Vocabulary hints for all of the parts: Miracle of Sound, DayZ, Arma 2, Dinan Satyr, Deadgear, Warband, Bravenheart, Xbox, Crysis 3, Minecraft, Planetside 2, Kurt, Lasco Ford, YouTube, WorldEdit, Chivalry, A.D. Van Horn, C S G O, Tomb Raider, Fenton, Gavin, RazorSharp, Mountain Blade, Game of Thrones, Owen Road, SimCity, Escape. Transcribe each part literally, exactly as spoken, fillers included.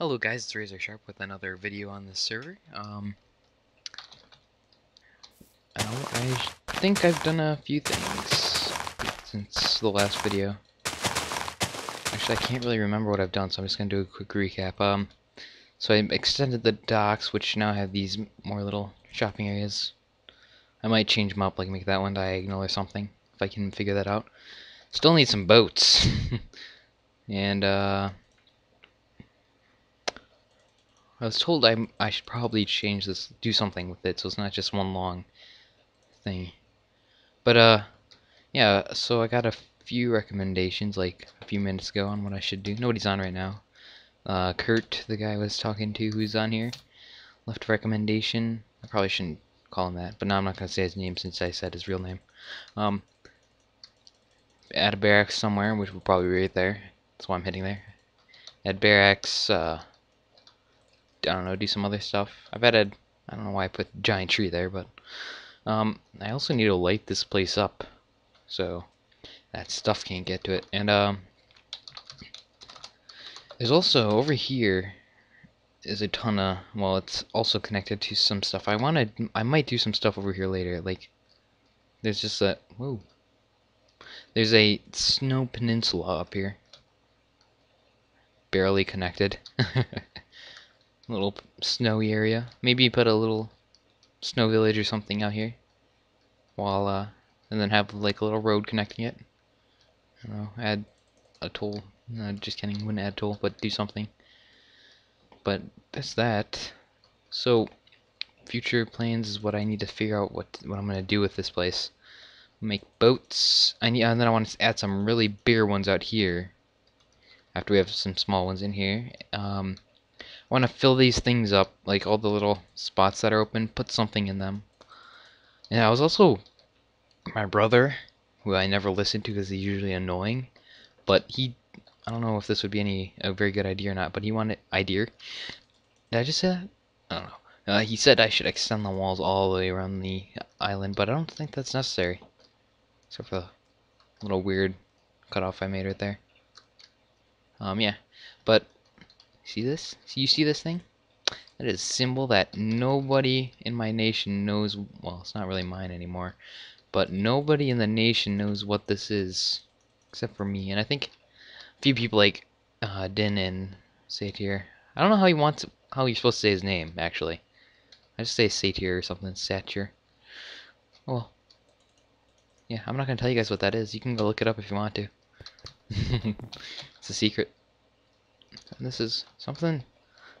Hello guys, it's RazorSharp with another video on this server. Um, I, don't, I think I've done a few things since the last video. Actually, I can't really remember what I've done, so I'm just going to do a quick recap. Um, so I extended the docks, which now have these more little shopping areas. I might change them up, like make that one diagonal or something, if I can figure that out. Still need some boats. and, uh... I was told I I should probably change this, do something with it, so it's not just one long thing. But uh, yeah. So I got a few recommendations like a few minutes ago on what I should do. Nobody's on right now. Uh, Kurt, the guy I was talking to, who's on here, left a recommendation. I probably shouldn't call him that, but now I'm not gonna say his name since I said his real name. Um, at a barracks somewhere, which will probably be right there. That's why I'm hitting there. At barracks. Uh, I don't know, do some other stuff. I've added, I don't know why I put a giant tree there, but um, I also need to light this place up so that stuff can't get to it. And um, there's also, over here is a ton of, well, it's also connected to some stuff. I wanted, I might do some stuff over here later. Like, there's just a, whoa, there's a snow peninsula up here. Barely connected. Little snowy area. Maybe put a little snow village or something out here, while uh, and then have like a little road connecting it. I don't know. Add a toll. No, just kidding. Wouldn't add toll, but do something. But that's that. So future plans is what I need to figure out what what I'm gonna do with this place. Make boats. I need, and then I want to add some really bigger ones out here. After we have some small ones in here. Um. I want to fill these things up, like all the little spots that are open, put something in them. And I was also, my brother, who I never listen to because he's usually annoying, but he, I don't know if this would be any a very good idea or not, but he wanted, idea, did I just say that? I don't know. Uh, he said I should extend the walls all the way around the island, but I don't think that's necessary. Except for the little weird cutoff I made right there. Um, yeah. But... see this? You see this thing? That is a symbol that nobody in my nation knows. Well, it's not really mine anymore, but nobody in the nation knows what this is, except for me. And I think a few people like uh, Dinan Satyr. I don't know how he wants, how you're supposed to say his name. Actually, I just say Satyr or something. Satyr. Well, yeah, I'm not gonna tell you guys what that is. You can go look it up if you want to. It's a secret. This is something.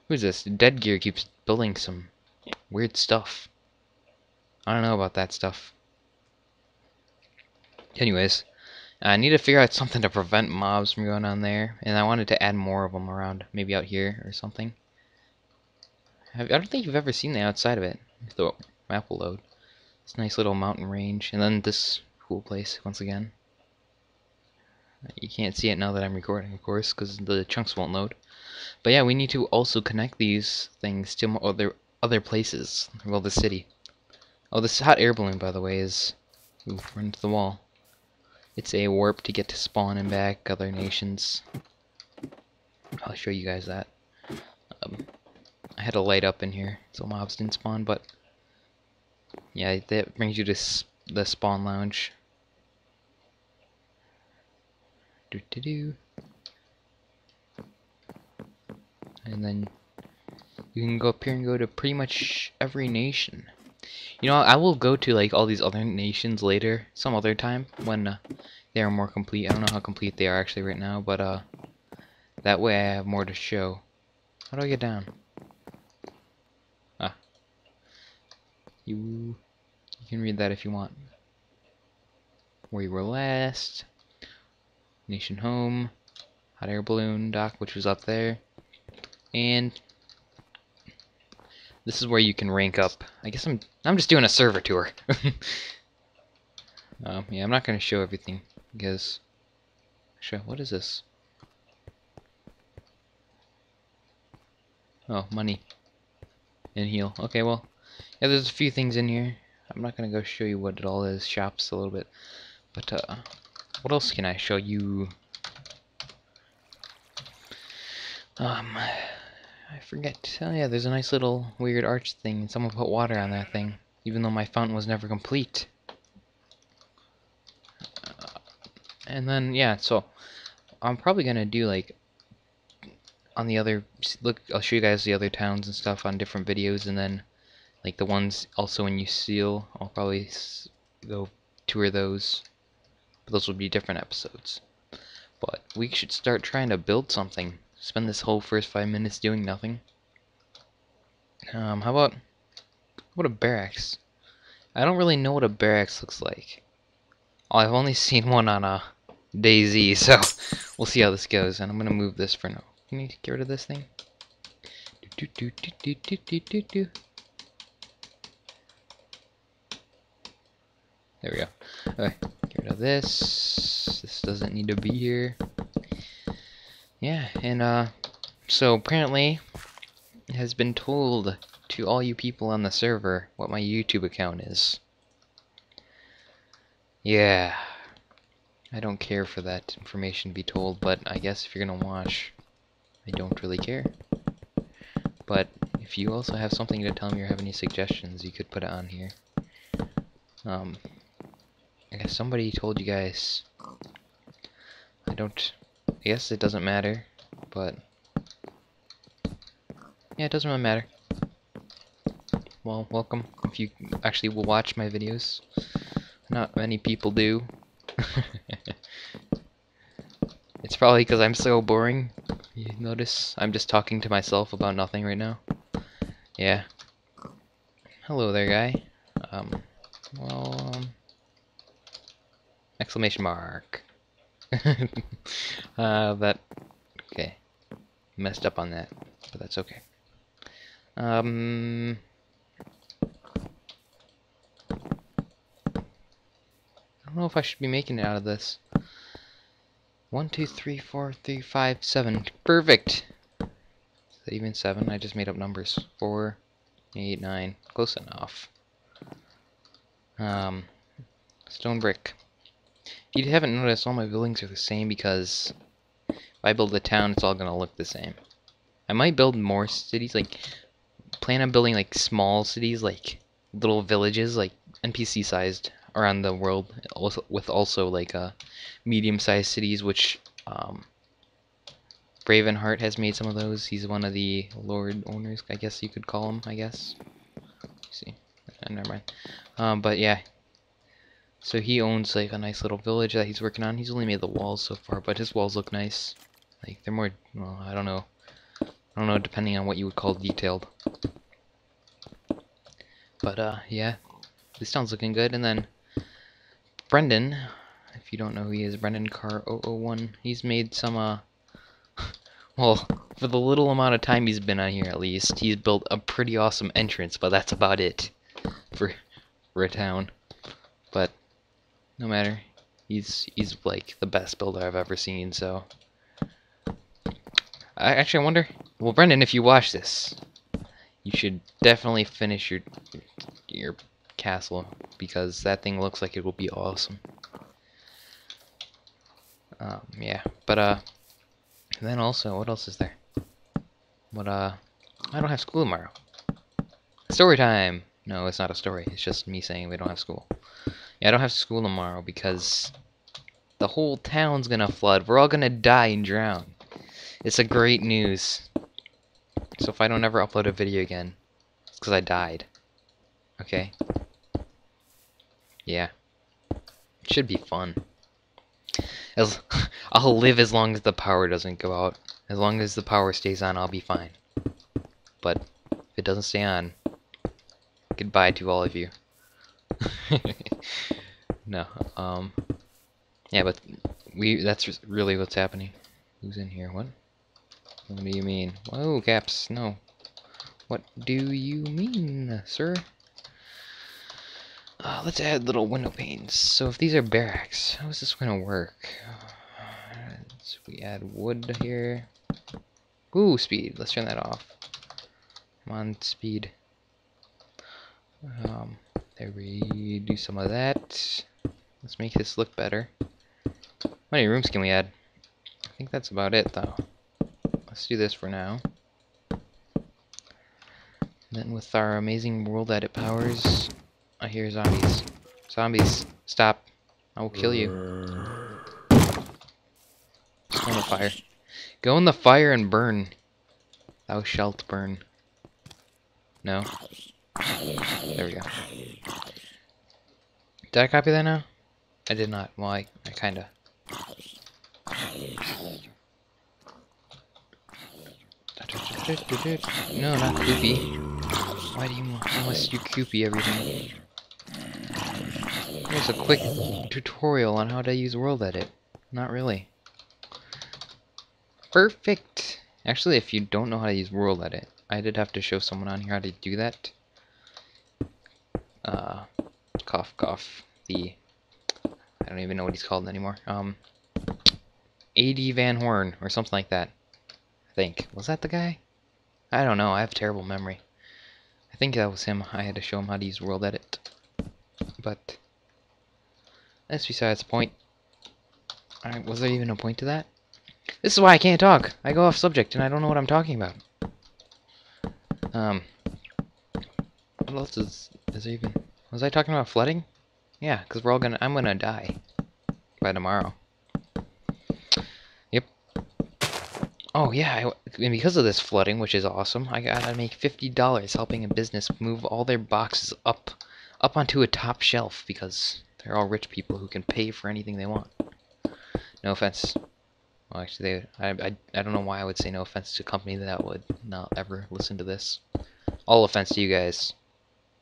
Who's this? Deadgear keeps building some weird stuff. I don't know about that stuff. Anyways, I need to figure out something to prevent mobs from going on there, and I wanted to add more of them around, maybe out here or something. I don't think you've ever seen the outside of it. The map will load. This nice little mountain range, and then this cool place once again. You can't see it now that I'm recording, of course, because the chunks won't load. But yeah, we need to also connect these things to other other places. Well, the city. Oh, this hot air balloon, by the way, is... Ooh, run into the wall. It's a warp to get to spawn and back, other nations. I'll show you guys that. Um, I had a light up in here, so mobs didn't spawn, but... yeah, that brings you to the spawn lounge. Do, do, do. And then you can go up here and go to pretty much every nation. You know, I will go to like all these other nations later, some other time when uh, they are more complete. I don't know how complete they are actually right now, but uh, that way I have more to show. How do I get down? Ah, you you can read that if you want. Where you were last. Nation home, hot air balloon dock, which was up there, and this is where you can rank up. I guess I'm I'm just doing a server tour. um, yeah, I'm not gonna show everything because show what is this? Oh, money and heal. Okay, well, yeah, there's a few things in here. I'm not gonna go show you what it all is. Shops a little bit, but uh. What else can I show you? Um, I forget. Oh yeah, there's a nice little weird arch thing, and someone put water on that thing, even though my fountain was never complete. Uh, and then, yeah, so I'm probably gonna do, like, on the other, look, I'll show you guys the other towns and stuff on different videos, and then, like, the ones also in Useal, I'll probably go tour those, but those will be different episodes. But we should start trying to build something. Spend this whole first five minutes doing nothing. Um, how about, what a barracks? I don't really know what a barracks looks like. Oh, I've only seen one on a DayZ, so we'll see how this goes. And I'm gonna move this for now. Can you get rid of this thing? Do, do, do, do, do, do, do, do. There we go. Okay, get rid of this. This doesn't need to be here. Yeah, and uh, so apparently it has been told to all you people on the server what my YouTube account is. Yeah, I don't care for that information to be told, but I guess if you're gonna watch, I don't really care. But if you also have something to tell me or have any suggestions, you could put it on here. Um, I guess somebody told you guys. I don't. I guess it doesn't matter, but yeah, it doesn't really matter. Well, welcome if you actually will watch my videos. Not many people do. It's probably because I'm so boring. You notice I'm just talking to myself about nothing right now. Yeah. Hello there, guy. Um. Well. Um, exclamation mark. uh, that okay, messed up on that, but that's okay. Um, I don't know if I should be making it out of this. One, two, three, four, three, five, seven. Perfect. Is that even seven? I just made up numbers. Four, eight, nine. Close enough. Um, stone brick. If you haven't noticed, all my buildings are the same because if I build a town, it's all gonna look the same. I might build more cities, like plan on building like small cities, like little villages, like N P C sized around the world, also, with also like uh, medium-sized cities, which um, Bravenheart has made some of those. He's one of the lord owners, I guess you could call him. I guess. Let's see, oh, never mind. Um, but yeah. So he owns like a nice little village that he's working on. He's only made the walls so far, but his walls look nice. Like they're more, well, I don't know. I don't know, depending on what you would call detailed. But uh, yeah, this town's looking good. And then Brendan, if you don't know who he is, Brendan Car zero zero one. He's made some uh, well, for the little amount of time he's been on here, at least he's built a pretty awesome entrance. But that's about it for for a town. But no matter, he's he's like the best builder I've ever seen. So, I actually I wonder. Well, Brendan, if you watch this, you should definitely finish your your castle because that thing looks like it will be awesome. Um, yeah, but uh, and then also, what else is there? What uh, I don't have school tomorrow. Story time. No, it's not a story. It's just me saying we don't have school. Yeah, I don't have school tomorrow because the whole town's gonna flood. We're all gonna die and drown. It's a great news. So if I don't ever upload a video again, it's because I died. Okay? Yeah. It should be fun. As I'll live as long as the power doesn't go out. As long as the power stays on, I'll be fine. But if it doesn't stay on, goodbye to all of you. No, um, yeah, but we—that's really what's happening. Who's in here? What? What do you mean? Whoa, Caps! No. What do you mean, sir? Uh, let's add little window panes. So if these are barracks, how is this gonna work? Uh, so we add wood here. Ooh, speed. Let's turn that off. Come on, speed. Um. There we do some of that. Let's make this look better. How many rooms can we add? I think that's about it, though. Let's do this for now. Then with our amazing WorldEdit powers, I hear zombies. Zombies, stop. I will kill you. Go in the fire. Go in the fire and burn. Thou shalt burn. No. There we go. Did I copy that now? I did not. Well, I, I kinda. No, not Koopy. Why do you want, unless you Koopy everything? Here's a quick tutorial on how to use WorldEdit. Not really. Perfect! Actually, if you don't know how to use WorldEdit, I did have to show someone on here how to do that. Uh, cough, cough. The... I don't even know what he's called anymore. Um, A D Van Horn, or something like that. I think. Was that the guy? I don't know. I have terrible memory. I think that was him. I had to show him how to use WorldEdit. But that's besides the point. Alright, was there even a point to that? This is why I can't talk. I go off subject and I don't know what I'm talking about. Um, what else is, is there even... Was I talking about flooding? Yeah, because we're all gonna... I'm gonna die by tomorrow. Yep. Oh yeah, I, and because of this flooding, which is awesome, I gotta make fifty dollars helping a business move all their boxes up, up onto a top shelf, because they're all rich people who can pay for anything they want. No offense. Well, actually, they, I, I, I don't know why I would say no offense to a company that would not ever listen to this. All offense to you guys.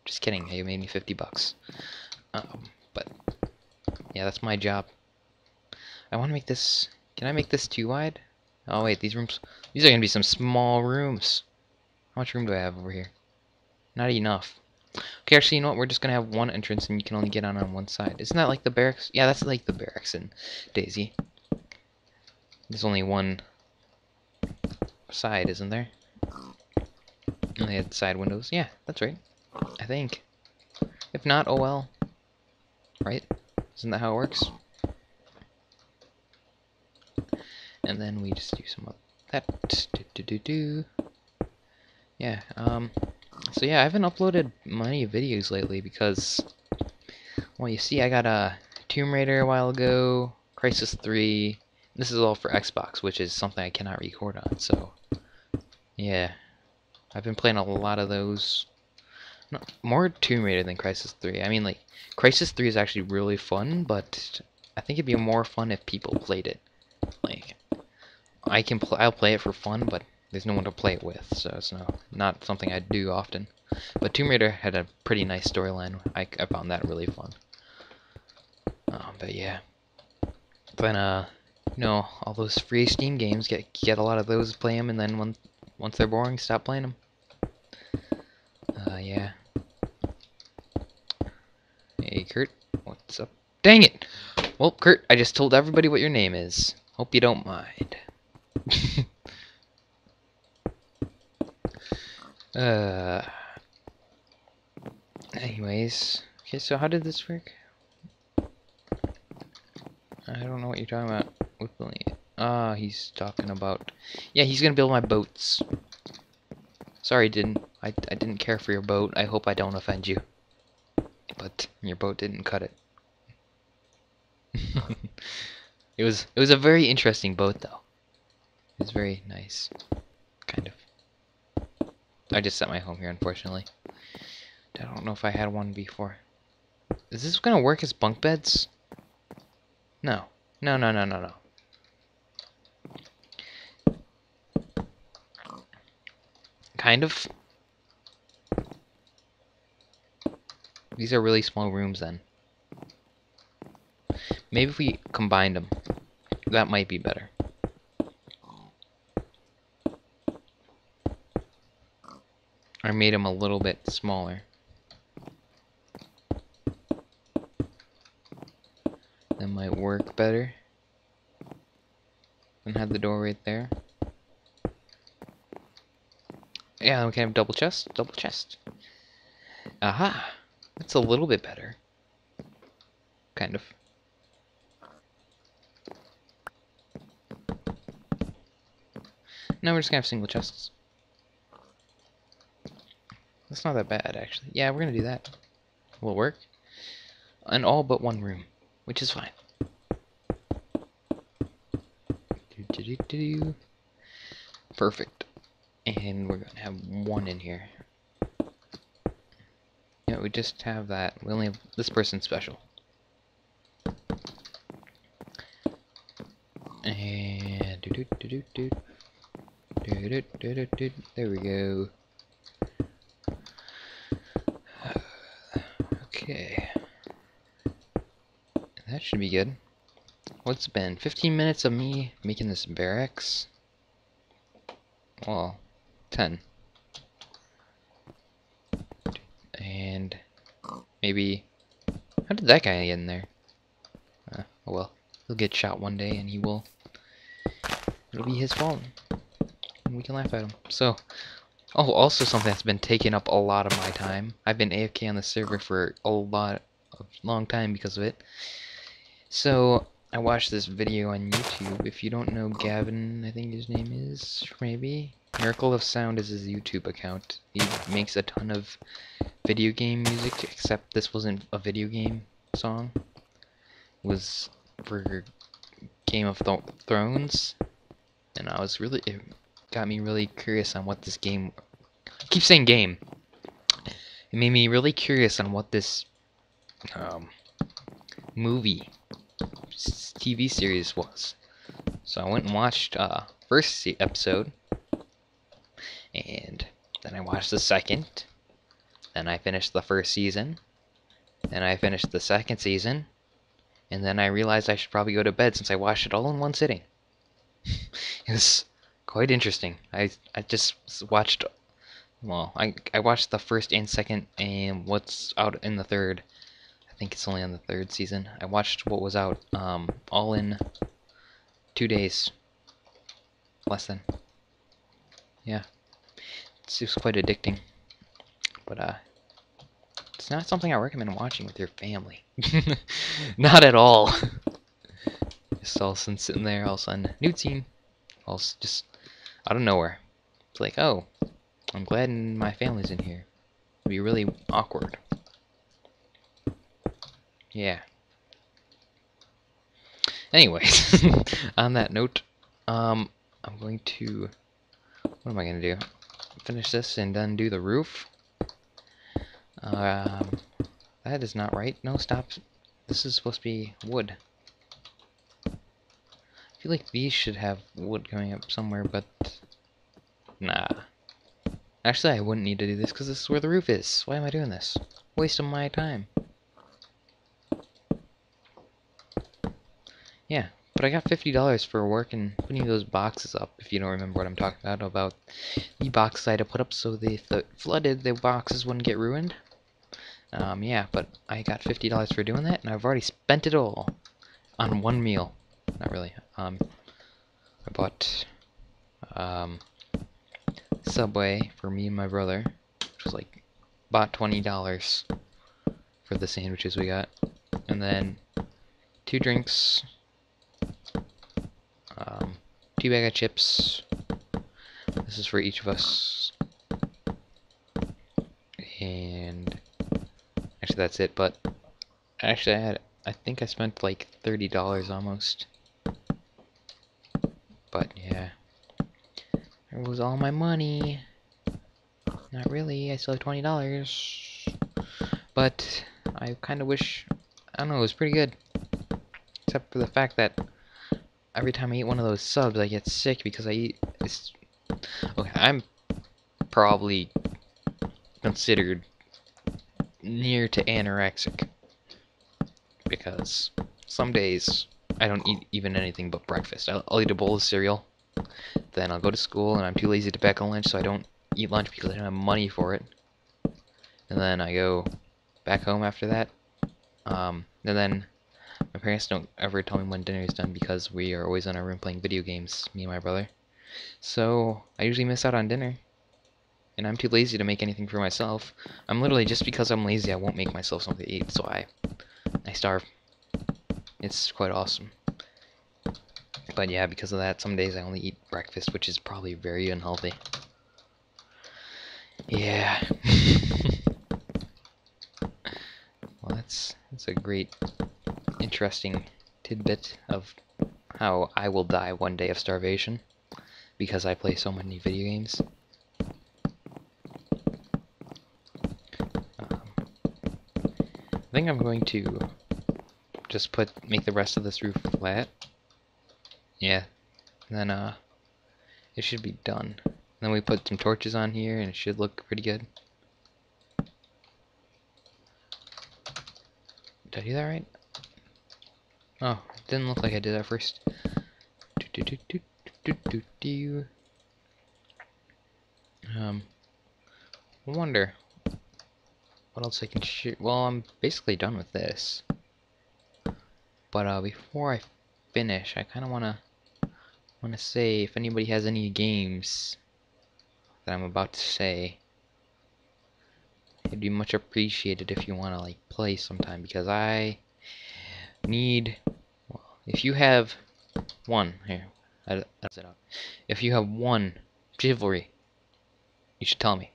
Just kidding. Hey, you made me fifty bucks. Um, but yeah, that's my job. I want to make this. Can I make this too wide? Oh wait, these rooms. These are gonna be some small rooms. How much room do I have over here? Not enough. Okay, actually, you know what? We're just gonna have one entrance, and you can only get on on one side. Isn't that like the barracks? Yeah, that's like the barracks in DayZ. There's only one side, isn't there? And they had side windows. Yeah, that's right. I think. If not, oh well. Right? Isn't that how it works? And then we just do some of that. Do, do, do, do. Yeah, um... So yeah, I haven't uploaded many videos lately because... Well, you see, I got a Tomb Raider a while ago, Crysis three... This is all for Xbox, which is something I cannot record on, so... Yeah. I've been playing a lot of those... No, more Tomb Raider than Crysis three. I mean, like, Crysis three is actually really fun, but... I think it'd be more fun if people played it. Like... I can pl- I'll play it for fun, but there's no one to play it with, so it's no, not something I do often. But Tomb Raider had a pretty nice storyline. I, I found that really fun. Um, but yeah. Then, uh, you know, all those free Steam games, get get a lot of those, play them, and then when, once they're boring, stop playing them. Uh, yeah. Hey, Kurt, what's up? Dang it! Well, Kurt, I just told everybody what your name is. Hope you don't mind. uh. Anyways, okay. So how did this work? I don't know what you're talking about. Ah, uh, he's talking about. Yeah, he's gonna build my boats. Sorry, didn't I? I didn't care for your boat. I hope I don't offend you. But your boat didn't cut it. It was. It was a very interesting boat, though. It's very nice, kind of. I just set my home here, unfortunately. I don't know if I had one before. Is this gonna work as bunk beds? No, no, no, no, no, no. Kind of. These are really small rooms, then. Maybe if we combined them, that might be better. I made him a little bit smaller. That might work better. And have the door right there. Yeah, we can have double chest, double chest. Aha! That's a little bit better. Kind of. Now we're just gonna have single chests. That's not that bad, actually. Yeah, we're gonna do that. Will work. And all but one room, which is fine. Do-do-do-do. Perfect. And we're gonna have one in here. Yeah, we just have that. We only have this person special. And do do do do do do do do do do. There we go. Okay, that should be good. What's it been? fifteen minutes of me making this barracks. Well, ten. And maybe, how did that guy get in there? Uh, oh well, he'll get shot one day, and he will. It'll be his fault, and we can laugh at him. So, oh, also something that's been taking up a lot of my time. I've been A F K on the server for a lot of long time because of it. So I watched this video on YouTube. If you don't know Gavin, I think his name is, maybe, Miracle of Sound is his YouTube account. He makes a ton of video game music, except this wasn't a video game song. It was for Game of Th Thrones, and I was really, it got me really curious on what this game, I keep saying game, it made me really curious on what this um, movie, T V series was. So I went and watched uh first episode, and then I watched the second, then I finished the first season, then I finished the second season, and then I realized I should probably go to bed since I watched it all in one sitting. It was quite interesting. I I just watched, well, I I watched the first and second, and what's out in the third. I think it's only on the third season. I watched what was out um, all in two days. Less than. Yeah. It's just quite addicting. But uh, it's not something I recommend watching with your family. Not at all. Just all of a sudden sitting there, all of a sudden, new team. All just out of nowhere. It's like, oh, I'm glad my family's in here. It'd be really awkward. Yeah. Anyways, on that note, um, I'm going to, what am I going to do? Finish this and then do the roof. Um, that is not right. No, stop. This is supposed to be wood. I feel like these should have wood coming up somewhere, but nah. Actually, I wouldn't need to do this because this is where the roof is. Why am I doing this? Waste of my time. Yeah, but I got fifty dollars for working putting those boxes up, if you don't remember what I'm talking about, about the boxes I had to put up so they th flooded, the boxes wouldn't get ruined. Um, yeah, but I got fifty dollars for doing that, and I've already spent it all on one meal. Not really. Um, I bought um, Subway for me and my brother, which was like, bought twenty dollars for the sandwiches we got, and then two drinks, Um, two bag of chips. This is for each of us. And actually, that's it. But actually, I had I think I spent like thirty dollars almost. But yeah, there was all my money. Not really. I still have twenty dollars. But I kind of wish. I don't know. It was pretty good, except for the fact that every time I eat one of those subs, I get sick because I eat. It's, okay, I'm probably considered near to anorexic because some days I don't eat even anything but breakfast. I'll, I'll eat a bowl of cereal, then I'll go to school, and I'm too lazy to pack a lunch, so I don't eat lunch because I don't have money for it. And then I go back home after that, um, and then. My parents don't ever tell me when dinner is done because we are always in our room playing video games, me and my brother. So I usually miss out on dinner, and I'm too lazy to make anything for myself. I'm literally, just because I'm lazy, I won't make myself something to eat, so I, I starve. It's quite awesome. But yeah, because of that, some days I only eat breakfast, which is probably very unhealthy. Yeah. a great, interesting tidbit of how I will die one day of starvation because I play so many video games. Um, I think I'm going to just put make the rest of this roof flat. Yeah, and then uh, it should be done. And then we put some torches on here, and it should look pretty good. Did I do that right? Oh, it didn't look like I did that first. Do, do, do, do, do, do, do. Um, I wonder what else I can shoot. Well, I'm basically done with this. But uh, before I finish, I kind of wanna wanna say if anybody has any games that I'm about to say, it'd be much appreciated if you wanna like play sometime, because I need. Well, if you have one here, I, I set up. If you have one, Chivalry, you should tell me.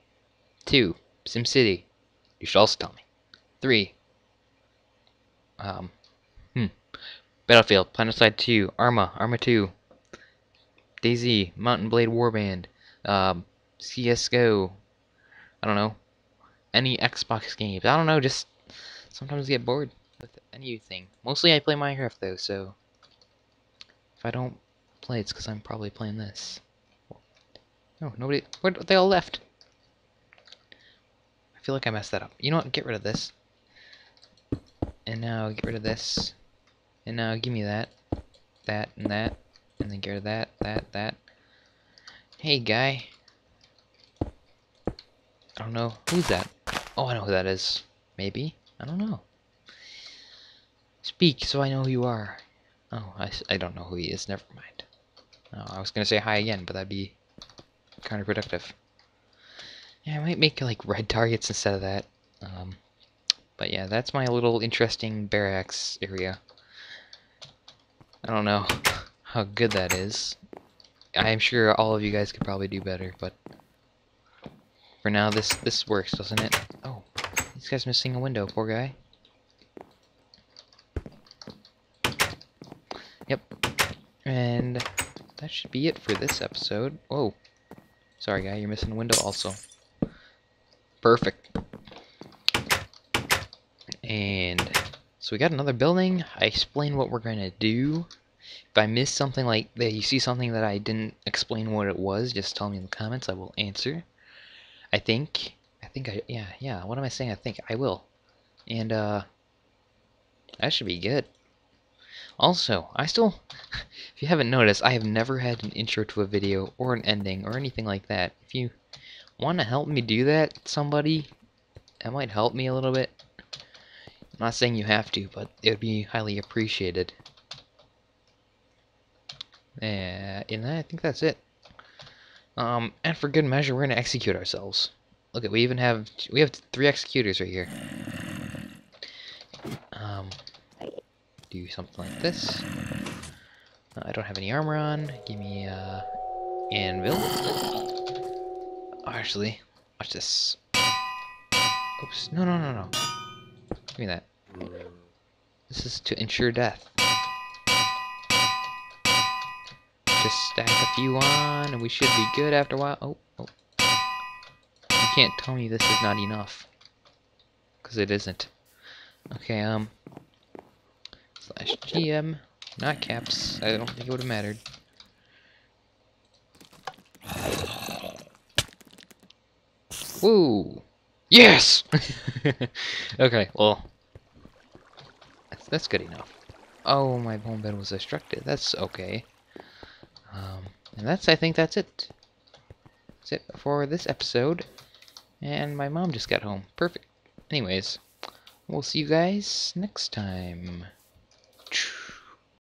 Two, SimCity, you should also tell me. Three. Um. Hmm. Battlefield, Planetside two, Arma, Arma two, DayZ, Mountain Blade, Warband, um, C S G O, I don't know, any Xbox games, I don't know, just sometimes get bored with anything. Mostly I play Minecraft though, so if I don't play it's because I'm probably playing this. No, nobody, where, they all left. I feel like I messed that up. You know what, get rid of this. And now get rid of this. And now give me that, that, and that, and then get rid of that, that, that. Hey, guy. I don't know. Who's that? Oh, I know who that is. Maybe? I don't know. Speak so I know who you are. Oh, I, I don't know who he is. Never mind. Oh, I was going to say hi again, but that'd be counterproductive. Yeah, I might make, like, red targets instead of that. Um, but yeah, that's my little interesting barracks area. I don't know how good that is. I am sure all of you guys could probably do better, but for now this this works, doesn't it? Oh, this guy's missing a window, poor guy. Yep. And that should be it for this episode. Whoa. Sorry guy, you're missing a window also. Perfect. And so we got another building. I explained what we're going to do. If I miss something like that, you see something that I didn't explain what it was, just tell me in the comments. I will answer. I think. I think I... Yeah, yeah. What am I saying? I think I will. And, uh... that should be good. Also, I still... if you haven't noticed, I have never had an intro to a video or an ending or anything like that. If you want to help me do that, somebody, that might help me a little bit. I'm not saying you have to, but it would be highly appreciated. Yeah, and I think that's it. Um, and for good measure, we're gonna execute ourselves. Look, we even have we have three executors right here. Um, do something like this. Uh, I don't have any armor on. Give me uh, anvil. Oh, actually, watch this. Oops! No, no, no, no. Give me that. This is to ensure death. Just stack a few on, and we should be good after a while. Oh, oh. You can't tell me this is not enough. Because it isn't. Okay, um. Slash G M. Not caps. I don't think it would have mattered. Woo! Yes! Okay, well, that's, that's good enough. Oh, my bone bed was destructed. That's okay. Um, and that's, I think that's it. That's it for this episode. And my mom just got home. Perfect. Anyways, we'll see you guys next time.